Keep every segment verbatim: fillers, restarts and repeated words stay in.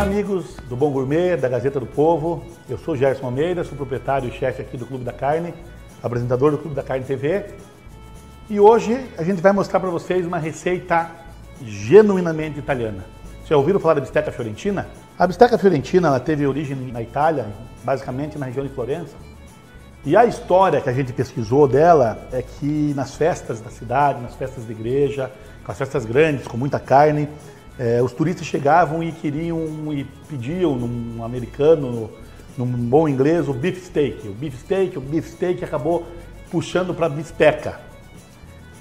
Olá, amigos do Bom Gourmet, da Gazeta do Povo. Eu sou Gerson Almeida, sou proprietário e chefe aqui do Clube da Carne, apresentador do Clube da Carne T V. E hoje a gente vai mostrar para vocês uma receita genuinamente italiana. Já ouviram falar da bisteca fiorentina? A bisteca fiorentina ela teve origem na Itália, basicamente na região de Florença. E a história que a gente pesquisou dela é que nas festas da cidade, nas festas de igreja, com as festas grandes, com muita carne, É, os turistas chegavam e queriam e pediam num americano, num bom inglês, o beefsteak. O beefsteak, o beefsteak acabou puxando para a bisteca.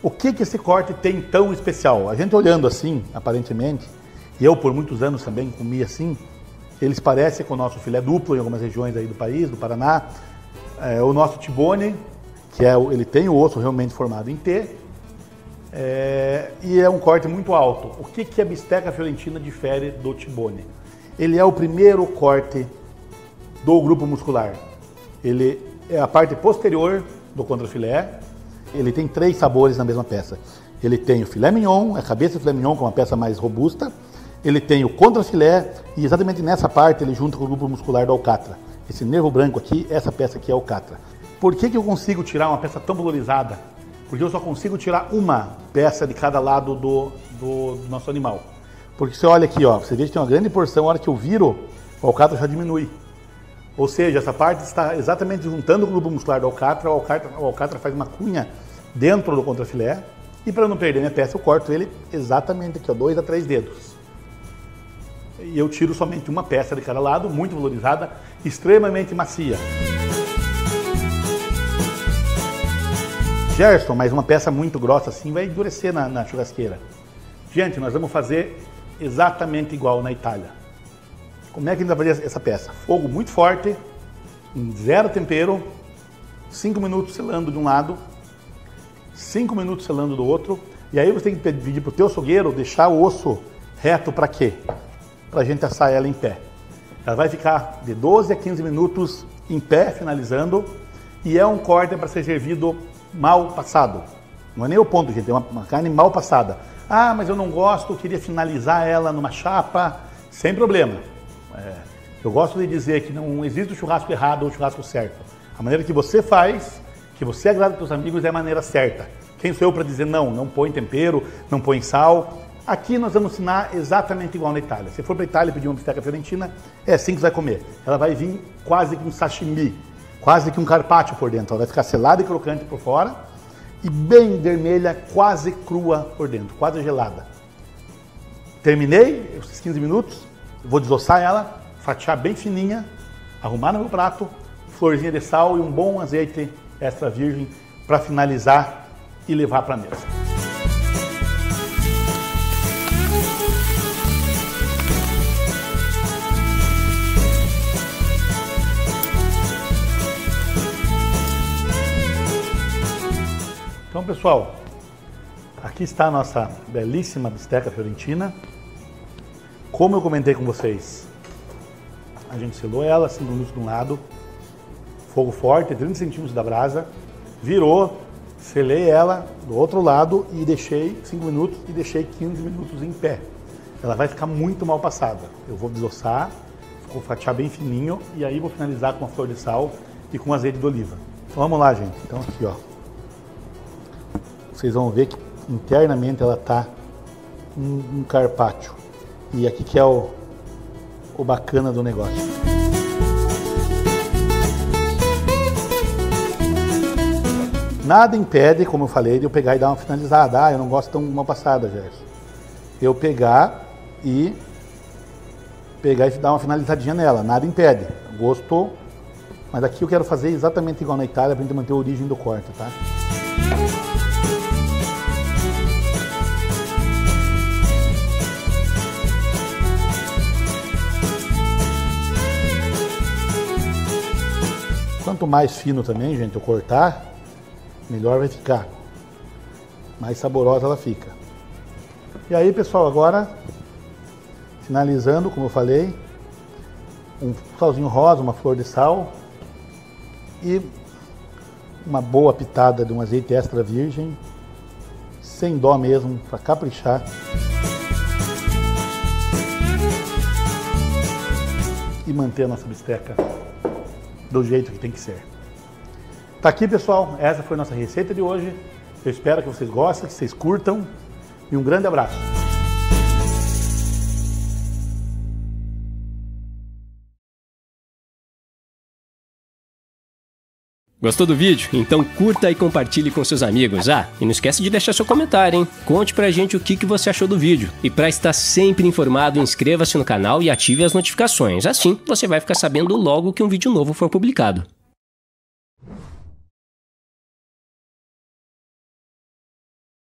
O que, que esse corte tem tão especial? A gente olhando assim, aparentemente, e eu por muitos anos também comi assim, eles parecem com o nosso filé duplo em algumas regiões aí do país, do Paraná. É, o nosso tibone, que é, ele tem o osso realmente formado em T. É, e é um corte muito alto. O que, que a bisteca fiorentina difere do tibone? Ele é o primeiro corte do grupo muscular. Ele é a parte posterior do contrafilé. Ele tem três sabores na mesma peça. Ele tem o filé mignon, a cabeça do filé mignon, que é uma peça mais robusta. Ele tem o contrafilé e exatamente nessa parte ele junta com o grupo muscular do alcatra. Esse nervo branco aqui, essa peça aqui é alcatra. Por que, que eu consigo tirar uma peça tão valorizada? Porque eu só consigo tirar uma peça de cada lado do, do, do nosso animal. Porque você olha aqui, ó, você vê que tem uma grande porção, a hora que eu viro, o alcatra já diminui. Ou seja, essa parte está exatamente juntando o grupo muscular do alcatra, o alcatra, o alcatra faz uma cunha dentro do contrafilé, e para não perder minha peça, eu corto ele exatamente aqui, ó, dois a três dedos. E eu tiro somente uma peça de cada lado, muito valorizada, extremamente macia. Gerson, mas uma peça muito grossa assim vai endurecer na, na churrasqueira. Gente, nós vamos fazer exatamente igual na Itália. Como é que a gente vai fazer essa peça? Fogo muito forte, zero tempero, cinco minutos selando de um lado, cinco minutos selando do outro. E aí você tem que pedir para o teu açougueiro deixar o osso reto para quê? Para a gente assar ela em pé. Ela vai ficar de doze a quinze minutos em pé, finalizando. E é um corte para ser servido mal passado. Não é nem o ponto, gente, é uma, uma carne mal passada. Ah, mas eu não gosto, eu queria finalizar ela numa chapa, sem problema. É, eu gosto de dizer que não existe o churrasco errado ou o churrasco certo. A maneira que você faz, que você agrada para os seus amigos, é a maneira certa. Quem sou eu para dizer não, não põe tempero, não põe sal? Aqui nós vamos ensinar exatamente igual na Itália. Se for para a Itália pedir uma bisteca fiorentina, é assim que você vai comer. Ela vai vir quase que um sashimi. Quase que um carpaccio por dentro. Ela vai ficar selada e crocante por fora e bem vermelha, quase crua por dentro, quase gelada. Terminei esses quinze minutos, vou desossar ela, fatiar bem fininha, arrumar no meu prato, florzinha de sal e um bom azeite extra virgem para finalizar e levar para a mesa. Então, pessoal, aqui está a nossa belíssima bisteca fiorentina. Como eu comentei com vocês, a gente selou ela, cinco minutos de um lado, fogo forte, trinta centímetros da brasa, virou, selei ela do outro lado e deixei cinco minutos e deixei quinze minutos em pé. Ela vai ficar muito mal passada. Eu vou desossar, vou fatiar bem fininho e aí vou finalizar com uma flor de sal e com azeite de oliva. Então, vamos lá, gente. Então, aqui, ó. Vocês vão ver que internamente ela está um, um carpaccio. E aqui que é o, o bacana do negócio. Nada impede, como eu falei, de eu pegar e dar uma finalizada. Ah, eu não gosto tão mal passada, Gerson. Eu pegar e pegar e dar uma finalizadinha nela. Nada impede. Gostou? Mas aqui eu quero fazer exatamente igual na Itália para a gente manter a origem do corte, tá? Quanto mais fino também, gente, eu cortar, melhor vai ficar. Mais saborosa ela fica. E aí, pessoal, agora, finalizando, como eu falei, um salzinho rosa, uma flor de sal e uma boa pitada de um azeite extra virgem, sem dó mesmo, para caprichar. e manter a nossa bisteca do jeito que tem que ser. Tá aqui, pessoal, essa foi a nossa receita de hoje. Eu espero que vocês gostem, que vocês curtam e um grande abraço. Gostou do vídeo? Então curta e compartilhe com seus amigos. Ah, e não esquece de deixar seu comentário, hein? Conte pra gente o que que você achou do vídeo. E pra estar sempre informado, inscreva-se no canal e ative as notificações. Assim, você vai ficar sabendo logo que um vídeo novo for publicado.